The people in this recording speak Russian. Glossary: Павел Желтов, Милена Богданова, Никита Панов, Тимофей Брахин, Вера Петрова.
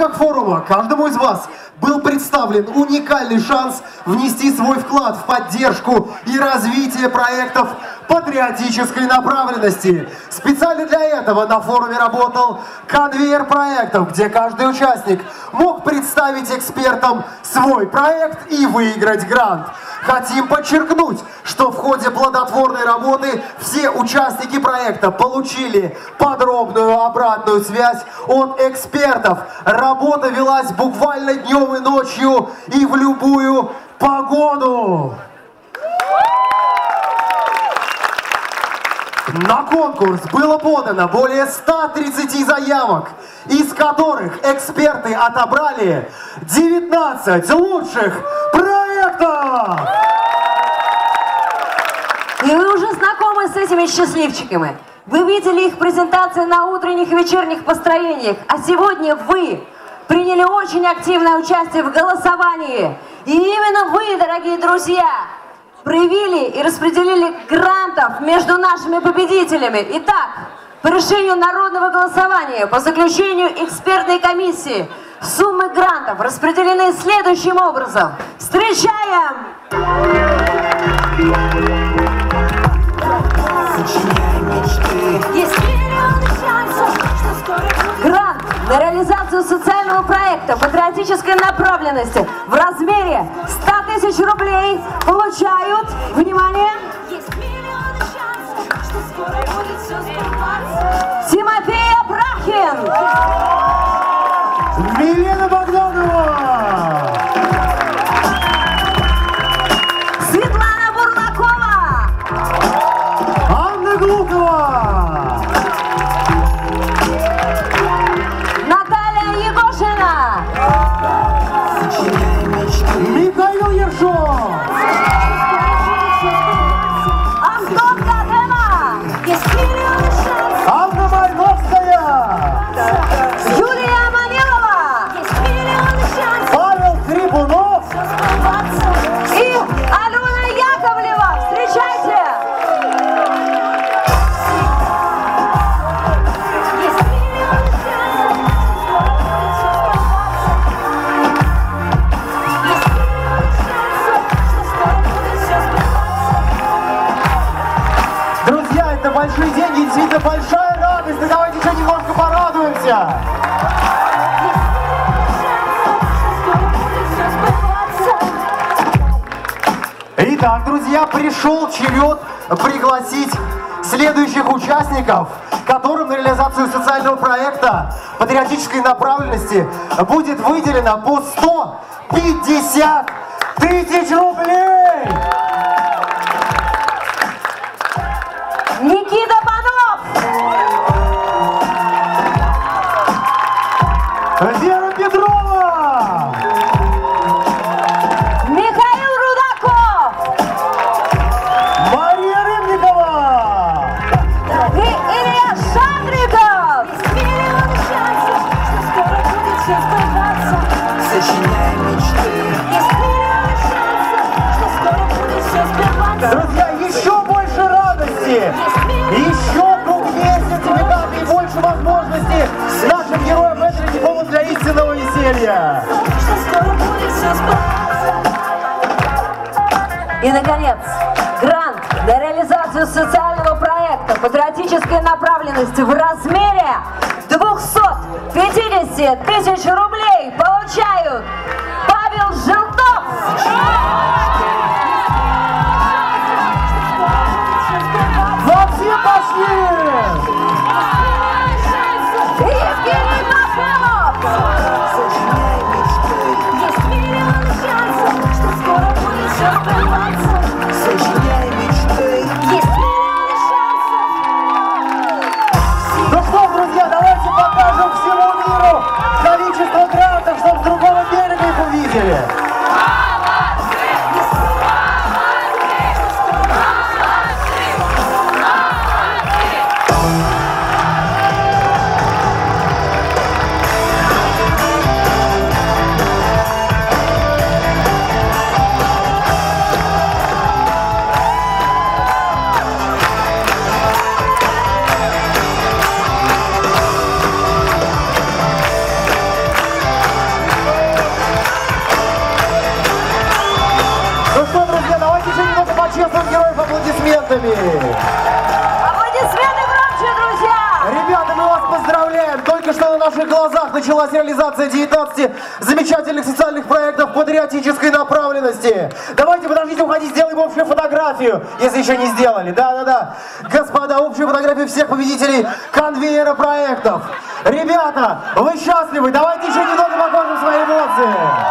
рамках форума каждому из вас был представлен уникальный шанс внести свой вклад в поддержку и развитие проектов патриотической направленности. Специально для этого на форуме работал конвейер проектов, где каждый участник мог представить экспертам свой проект и выиграть грант. Хотим подчеркнуть, что в ходе плодотворной работы все участники проекта получили подробную обратную связь от экспертов. Работа велась буквально днем и ночью и в любую погоду. На конкурс было подано более 130 заявок, из которых эксперты отобрали 19 лучших проектов! И вы уже знакомы с этими счастливчиками. Вы видели их презентации на утренних и вечерних построениях, а сегодня вы приняли очень активное участие в голосовании. И именно вы, дорогие друзья, проявили и распределили грантов между нашими победителями. Итак, по решению народного голосования, по заключению экспертной комиссии, суммы грантов распределены следующим образом. Встречаем! Грант на реализацию социального проекта патриотической направленности в размере 100 тысяч рублей получают, внимание, Тимофей Брахин, Милена Богданова, пришел черед пригласить следующих участников, которым на реализацию социального проекта патриотической направленности будет выделено по 150 тысяч рублей. Никита Панов! Вера Петрова! Друзья, еще больше радости, еще крупнее сертификаты и больше возможностей нашим героям этого типа для истинного веселья. И, наконец, грант на реализацию социального проекта патриотической направленности в размере 250 тысяч рублей получают Павел Желтов. Аплодисменты громче, друзья! Ребята, мы вас поздравляем! Только что на наших глазах началась реализация 19 замечательных социальных проектов патриотической направленности. Давайте, подождите, уходите, сделаем общую фотографию, если еще не сделали. Да-да-да. Господа, общую фотографию всех победителей конвейера проектов. Ребята, вы счастливы? Давайте еще немного покажем свои эмоции.